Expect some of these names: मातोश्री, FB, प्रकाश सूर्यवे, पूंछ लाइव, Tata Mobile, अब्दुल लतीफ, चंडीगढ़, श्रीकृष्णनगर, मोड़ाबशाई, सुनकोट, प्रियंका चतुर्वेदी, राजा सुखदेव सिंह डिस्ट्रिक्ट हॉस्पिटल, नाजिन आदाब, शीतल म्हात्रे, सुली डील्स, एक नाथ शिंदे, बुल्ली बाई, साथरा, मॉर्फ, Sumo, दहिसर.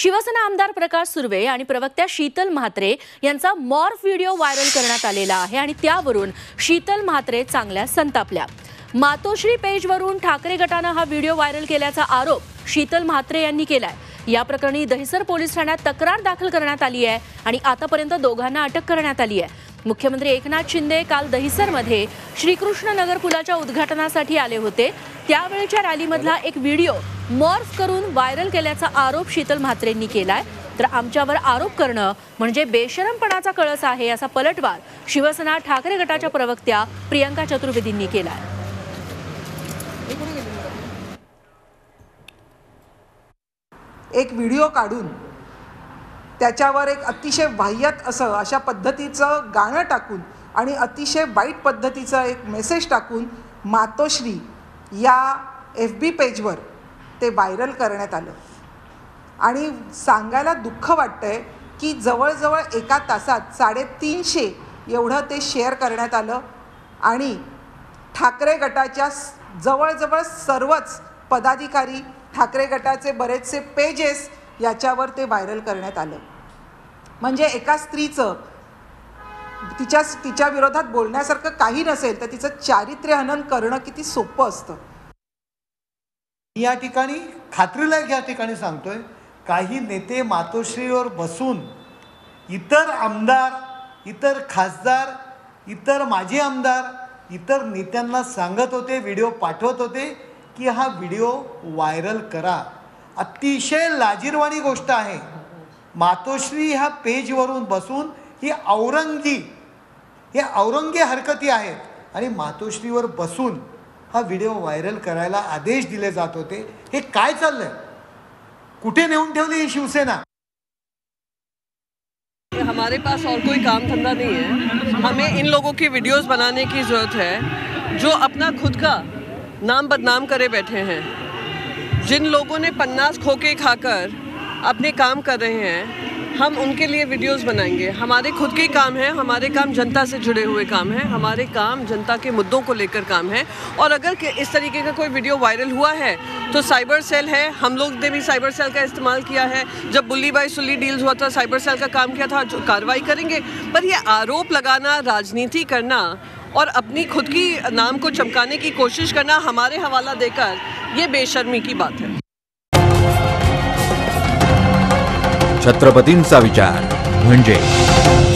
शिवसेना आमदार प्रकाश सूर्यवे आणि प्रवक्त्या शीतल म्हात्रे यांचा मॉर्फ व्हिडिओ व्हायरल करण्यात आलेला आहे आणि त्यावरून शीतल म्हात्रे चांगल्या संतापल्या। मातोश्री पेजवरून ठाकरे गटाने हा व्हिडिओ व्हायरल केल्याचा आरोप शीतल म्हात्रे यांनी केलाय। या प्रकरणी दहिसर पोलीस ठाण्यात तक्रार दाखल करण्यात आली आहे आणि आतापर्यंत दोघांना अटक करण्यात आली आहे। मुख्यमंत्री एक नाथ शिंदे काल दहिसरमध्ये श्रीकृष्णनगर पुलाच्या उद्घाटनासाठी आले होते। त्यावेळच्या रॅलीमधला एक व्हिडिओ मॉर्फ करून व्हायरल केल्याचा आरोप शीतल म्हात्रेंनी केलाय। तर आमच्यावर आरोप करणं म्हणजे बेशरमपणाचा कळस आहे असा पलटवार शिवसेना ठाकरे गटाच्या प्रवक्त्या प्रियंका चतुर्वेदींनी केलाय। एक व्हिडिओ काढून त्याच्यावर एक अतिशय वाह्यात असं अशा पद्धतीचं गाणं टाकून आणि अतिशय वाईट पद्धतीचा एक मेसेज टाकून मातोश्री या FB पेजवर ते व्हायरल करण्यात आलं आणि सांगायला दुःख वाटतंय की जवळजवळ एका तासात 350 एवढं ते शेअर करण्यात आलं आणि ठाकरे गटाच्या जवळजवळ सर्वच पदाधिकारी ठाकरे गटाचे बरेचसे पेजेस याच्यावर ते व्हायरल करण्यात आलं। म्हणजे एका स्त्रीचं तिच्या विरोधात बोलण्यासारखं काही नसेल तर तिचं चारित्र्य हनन करणं किती सोपं असतं। या ठिकाणी खात्रीला या ठिकाणी सांगतोय, काही नेते मातोश्रीवर बसून इतर आमदार, इतर खासदार, इतर माजी आमदार, इतर नेत्यांना सांगत होते, व्हिडिओ पाठवत होते की हा व्हिडिओ व्हायरल करा। अतिशय लाजिरवाणी गोष्ट आहे। मातोश्री ह्या पेजवरून बसून हे औरंगी हरकती आहेत आणि मातोश्रीवर बसून हा व्हिडिओ व्हायरल करायला आदेश दिले जात होते। हे काय चाललंय, कुठे नेऊन ठेवली ही शिवसेना? हमारे पास और कोई काम धंधा नहीं है, हमें इन लोगों की वीडियोस बनाने की जरूरत है जो अपना खुद का नाम बदनाम करे बैठे हैं। जिन लोगों ने पन्नास खोके खाकर अपने काम कर रहे हैं, हम उनके लिए वीडियोस बनाएंगे। हमारे खुद के काम हैं, हमारे काम जनता से जुड़े हुए काम हैं, हमारे काम जनता के मुद्दों को लेकर काम है। और अगर इस तरीके का कोई वीडियो वायरल हुआ है तो साइबर सेल है, हम लोग ने भी साइबर सेल का इस्तेमाल किया है। जब बुल्ली बाई सुली डील्स हुआ था, साइबर सेल का काम किया था, जो कार्रवाई करेंगे। पर यह आरोप लगाना, राजनीति करना और अपनी खुद की नाम को चमकाने की कोशिश करना हमारे हवाला देकर, ये बेशर्मी की बात है। छत्रपतींचा विचार म्हणजे